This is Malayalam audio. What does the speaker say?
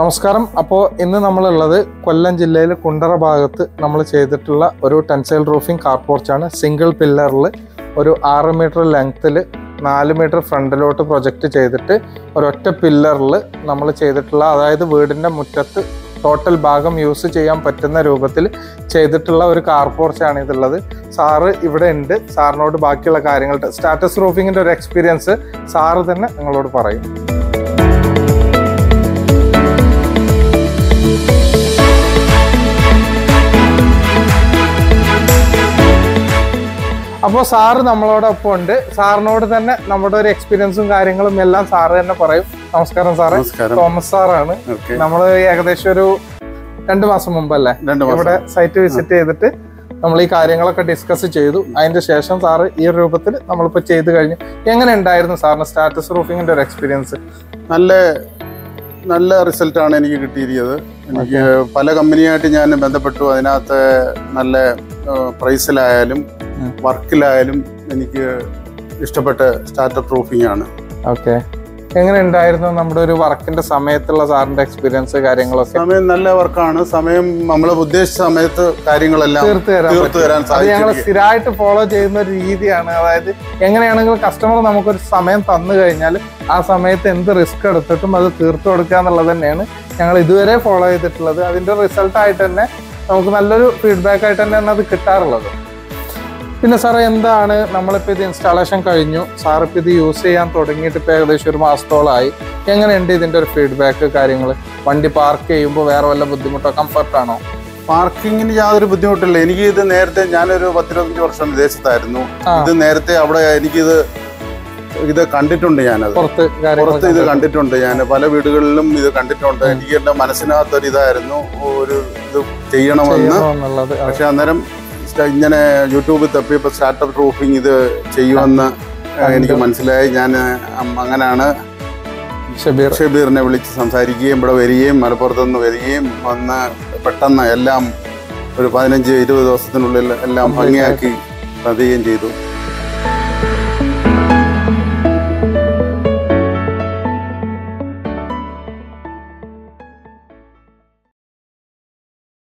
നമസ്കാരം. അപ്പോൾ ഇന്ന് നമ്മളുള്ളത് കൊല്ലം ജില്ലയിൽ കുണ്ടറ ഭാഗത്ത് നമ്മൾ ചെയ്തിട്ടുള്ള ഒരു ടെൻസൈൽ റൂഫിംഗ് കാർ പോർച്ചാണ്. സിംഗിൾ പില്ലറിൽ ഒരു 6 മീറ്റർ ലെങ്ത്തിൽ 4 മീറ്റർ ഫ്രണ്ടിലോട്ട് പ്രൊജക്റ്റ് ചെയ്തിട്ട് ഒരൊറ്റ പില്ലറിൽ നമ്മൾ ചെയ്തിട്ടുള്ള, അതായത് വീടിൻ്റെ മുറ്റത്ത് ടോട്ടൽ ഭാഗം യൂസ് ചെയ്യാൻ പറ്റുന്ന രൂപത്തിൽ ചെയ്തിട്ടുള്ള ഒരു കാർ പോർച്ചാണ് ഇതുള്ളത്. സാറ് ഇവിടെ ഉണ്ട്, സാറിനോട് ബാക്കിയുള്ള കാര്യങ്ങൾ സ്റ്റാറ്റസ് റൂഫിങ്ങിൻ്റെ ഒരു എക്സ്പീരിയൻസ് സാറ് തന്നെ നിങ്ങളോട് പറയും. അപ്പോൾ സാറ് നമ്മളോടൊപ്പം ഉണ്ട്. സാറിനോട് തന്നെ നമ്മുടെ ഒരു എക്സ്പീരിയൻസും കാര്യങ്ങളും എല്ലാം സാറ് തന്നെ പറയും. നമസ്കാരം സാറേ, തോമസ് സാറാണ്. നമ്മള് ഏകദേശം ഒരു 2 മാസം മുമ്പല്ലേ ഇവിടെ സൈറ്റ് വിസിറ്റ് ചെയ്തിട്ട് നമ്മൾ ഈ കാര്യങ്ങളൊക്കെ ഡിസ്കസ് ചെയ്തു. അതിന്റെ ശേഷം സാറ് ഈ രൂപത്തിൽ നമ്മളിപ്പോൾ ചെയ്ത് കഴിഞ്ഞു. എങ്ങനെ ഉണ്ടായിരുന്നു സാറിന് സ്റ്റാറ്റസ് റൂഫിങ്ങിന്റെ ഒരു എക്സ്പീരിയൻസ്? നല്ല റിസൾട്ടാണ് എനിക്ക് കിട്ടിയിരിക്കുന്നത്. എനിക്ക് പല കമ്പനിയായിട്ട് ഞാൻ ബന്ധപ്പെട്ടു. അതിനകത്ത് നല്ല പ്രൈസിലായാലും വർക്കിലായാലും എനിക്ക് ഇഷ്ടപ്പെട്ട സ്റ്റാറ്റസ് റൂഫിംഗ് ആണ്. ഓക്കെ, എങ്ങനെ ഉണ്ടായിരുന്നു നമ്മുടെ ഒരു വർക്കിന്റെ സമയത്തുള്ള സാറിന്റെ എക്സ്പീരിയൻസ് കാര്യങ്ങളൊക്കെ? സമയം നല്ല വർക്കാണ്. സമയം നമ്മൾ ഉദ്ദേശിച്ച സമയത്ത് കാര്യങ്ങളെല്ലാം തീർത്തുതരാൻ സാധിക്കും. ഞങ്ങൾ സ്ഥിരമായിട്ട് ഫോളോ ചെയ്യുന്ന ഒരു രീതിയാണ്. അതായത് എങ്ങനെയാണെങ്കിലും കസ്റ്റമർ നമുക്കൊരു സമയം തന്നു കഴിഞ്ഞാൽ ആ സമയത്ത് എന്ത് റിസ്ക് എടുത്തിട്ടും അത് തീർത്തു കൊടുക്കുക എന്നുള്ളത് തന്നെയാണ് ഞങ്ങൾ ഇതുവരെ ഫോളോ ചെയ്തിട്ടുള്ളത്. അതിന്റെ റിസൾട്ടായിട്ട് തന്നെ നമുക്ക് നല്ലൊരു ഫീഡ്ബാക്ക് ആയിട്ട് തന്നെയാണ് അത് കിട്ടാറുള്ളത്. പിന്നെ സാറേ, എന്താണ് നമ്മളിപ്പോൾ ഇത് ഇൻസ്റ്റാളേഷൻ കഴിഞ്ഞു, സാറിപ്പോൾ ഇത് യൂസ് ചെയ്യാൻ തുടങ്ങിയിട്ട് ഇപ്പോൾ ഏകദേശം 1 മാസത്തോളമായി. എങ്ങനെയുണ്ട് ഇതിൻ്റെ ഒരു ഫീഡ്ബാക്ക് കാര്യങ്ങൾ? വണ്ടി പാർക്ക് ചെയ്യുമ്പോൾ വേറെ വല്ല ബുദ്ധിമുട്ടോ കംഫർട്ടാണോ? പാർക്കിങ്ങിന് യാതൊരു ബുദ്ധിമുട്ടില്ല. എനിക്ക് ഇത് നേരത്തെ, ഞാനൊരു 10-15 വർഷം വിദേശത്തായിരുന്നു. ഇത് നേരത്തെ അവിടെ എനിക്കിത് കണ്ടിട്ടുണ്ട്. ഞാനത് പുറത്ത് ഇത് കണ്ടിട്ടുണ്ട്. ഞാൻ പല വീടുകളിലും ഇത് കണ്ടിട്ടുണ്ട്. എനിക്ക് എൻ്റെ മനസ്സിനകത്തൊരിതായിരുന്നു ഒരു ഇത് ചെയ്യണമെന്ന്. പക്ഷെ അന്നേരം ഇങ്ങനെ യൂട്യൂബിൽ തപ്പിയപ്പോൾ സ്റ്റാർട്ടപ്പ് റൂഫിംഗ് ഇത് ചെയ്യുമെന്ന് എനിക്ക് മനസ്സിലായി. ഞാൻ അങ്ങനെയാണ് ഷബീറിനെ വിളിച്ച് സംസാരിക്കുകയും ഇവിടെ വരികയും മലപ്പുറത്തുനിന്ന് വരികയും വന്ന് പെട്ടെന്ന് എല്ലാം ഒരു 15-20 ദിവസത്തിനുള്ളിൽ എല്ലാം ഭംഗിയാക്കി തരികയും ചെയ്തു.